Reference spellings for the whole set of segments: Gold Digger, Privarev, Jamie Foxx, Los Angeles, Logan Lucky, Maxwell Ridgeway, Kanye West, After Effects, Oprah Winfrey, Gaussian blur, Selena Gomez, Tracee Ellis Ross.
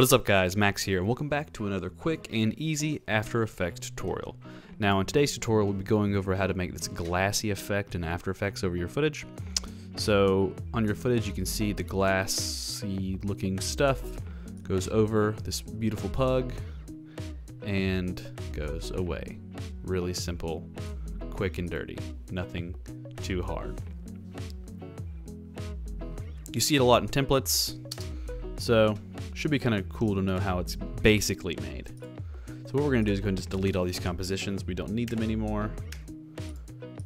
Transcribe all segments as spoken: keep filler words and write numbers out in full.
What is up guys, Max here, and welcome back to another quick and easy After Effects tutorial. Now in today's tutorial we'll be going over how to make this glassy effect in After Effects over your footage. So on your footage you can see the glassy looking stuff goes over this beautiful pug and goes away. Really simple, quick and dirty, nothing too hard. You see it a lot in templates, so should be kind of cool to know how it's basically made. So what we're going to do is go and just delete all these compositions. We don't need them anymore.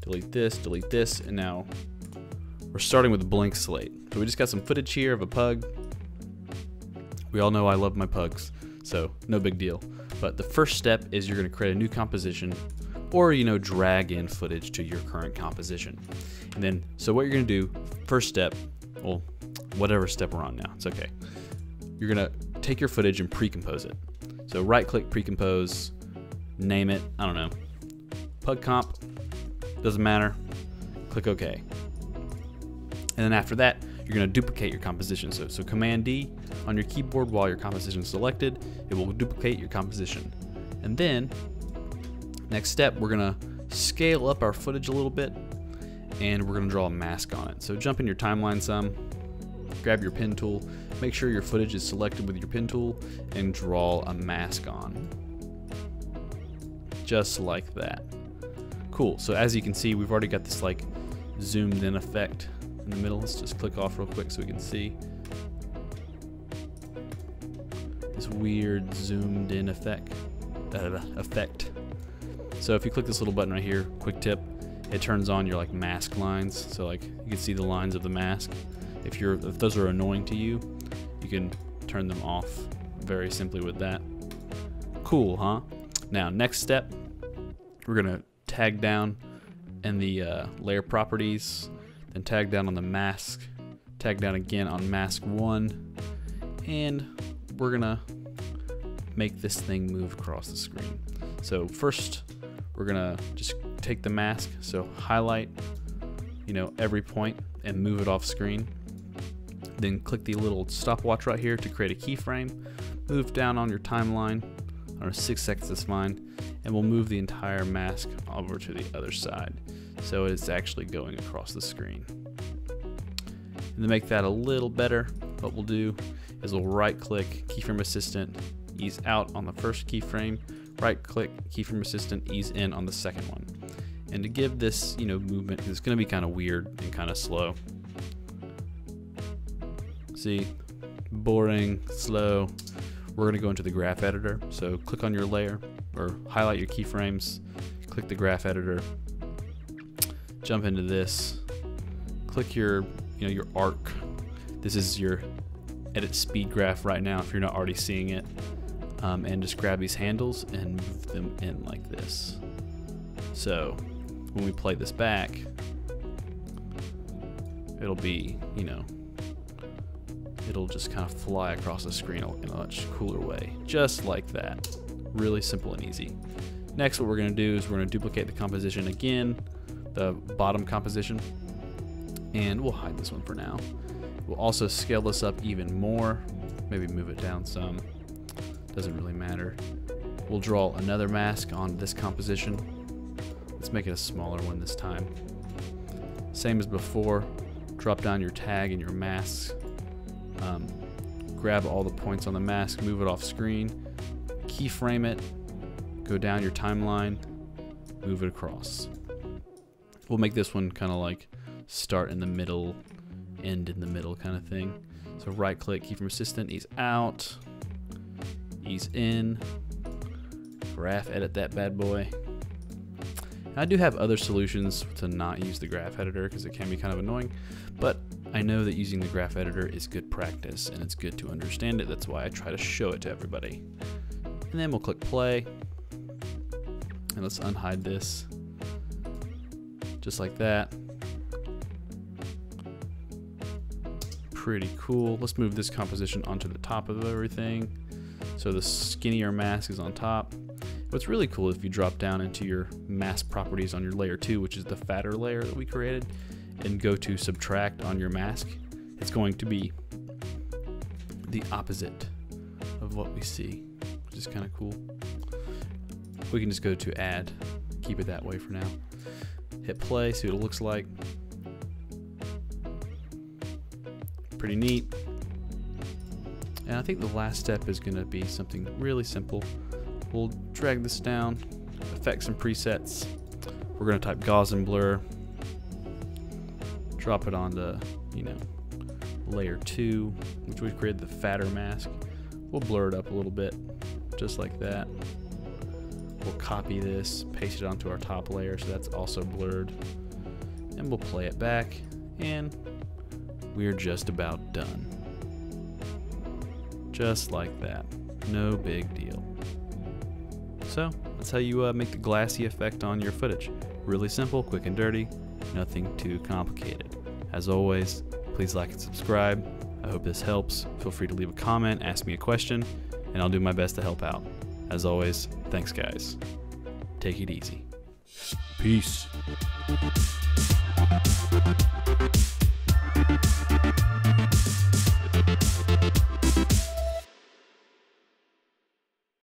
Delete this, delete this, and now we're starting with a blank slate. So we just got some footage here of a pug. We all know I love my pugs, so no big deal. But the first step is you're going to create a new composition, or you know, drag in footage to your current composition. And then, so what you're going to do, first step, well, whatever step we're on now, it's okay. You're gonna take your footage and pre-compose it. So right click, pre-compose, name it, I don't know, pug comp, doesn't matter, click OK. And then after that, you're gonna duplicate your composition. So, so Command D on your keyboard while your composition is selected, it will duplicate your composition. And then, next step, we're gonna scale up our footage a little bit and we're gonna draw a mask on it. So jump in your timeline some, grab your pen tool, make sure your footage is selected with your pen tool, and draw a mask on. Just like that. Cool, so as you can see, we've already got this like zoomed in effect in the middle. Let's just click off real quick so we can see. This weird zoomed in effect. Uh, effect. So if you click this little button right here, quick tip, it turns on your like mask lines. So like you can see the lines of the mask. If you're, if those are annoying to you, you can turn them off very simply with that. Cool, huh? Now, next step, we're gonna tag down in the uh, layer properties, then tag down on the mask, tag down again on mask one, and we're gonna make this thing move across the screen. So first, we're gonna just take the mask, so highlight, you know, every point and move it off screen. Then click the little stopwatch right here to create a keyframe. Move down on your timeline, or six seconds is fine, and we'll move the entire mask over to the other side, so it's actually going across the screen. And to make that a little better, what we'll do is we'll right-click Keyframe Assistant, ease out on the first keyframe, right-click Keyframe Assistant, ease in on the second one. And to give this, you know, movement, it's going to be kind of weird and kind of slow. See, boring, slow. We're going to go into the graph editor. So click on your layer or highlight your keyframes, click the graph editor, jump into this, click your, you know, your arc. This is your edit speed graph right now if you're not already seeing it. Um, and just grab these handles and move them in like this. So when we play this back, it'll be, you know, it'll just kind of fly across the screen in a much cooler way, just like that. Really simple and easy. Next, what we're gonna do is we're gonna duplicate the composition again, the bottom composition, and we'll hide this one for now. We'll also scale this up even more, maybe move it down some, doesn't really matter. We'll draw another mask on this composition. Let's make it a smaller one this time. Same as before, drop down your tag and your mask. Um, grab all the points on the mask, move it off screen, keyframe it, go down your timeline, move it across. We'll make this one kind of like start in the middle, end in the middle kind of thing. So right click, keyframe assistant, ease out, ease in, graph edit that bad boy. And I do have other solutions to not use the graph editor because it can be kind of annoying, but I know that using the graph editor is good practice and it's good to understand it. That's why I try to show it to everybody. And then we'll click play. And let's unhide this. Just like that. Pretty cool. Let's move this composition onto the top of everything. So the skinnier mask is on top. What's really cool is if you drop down into your mask properties on your layer two, which is the fatter layer that we created, and go to subtract on your mask, it's going to be the opposite of of what we see, which is kind of cool. We can just go to add, keep it that way for now. Hit play, see what it looks like. Pretty neat. And I think the last step is going to be something really simple. We'll drag this down, effects and presets. We're going to type Gaussian blur. Drop it onto, you know, layer two, which we've created the fatter mask. We'll blur it up a little bit, just like that. We'll copy this, paste it onto our top layer, so that's also blurred. And we'll play it back, and we're just about done. Just like that. No big deal. So that's how you uh, make the glassy effect on your footage. Really simple, quick and dirty, nothing too complicated. As always, please like and subscribe. I hope this helps. Feel free to leave a comment, ask me a question, and I'll do my best to help out. As always, thanks guys. Take it easy. Peace.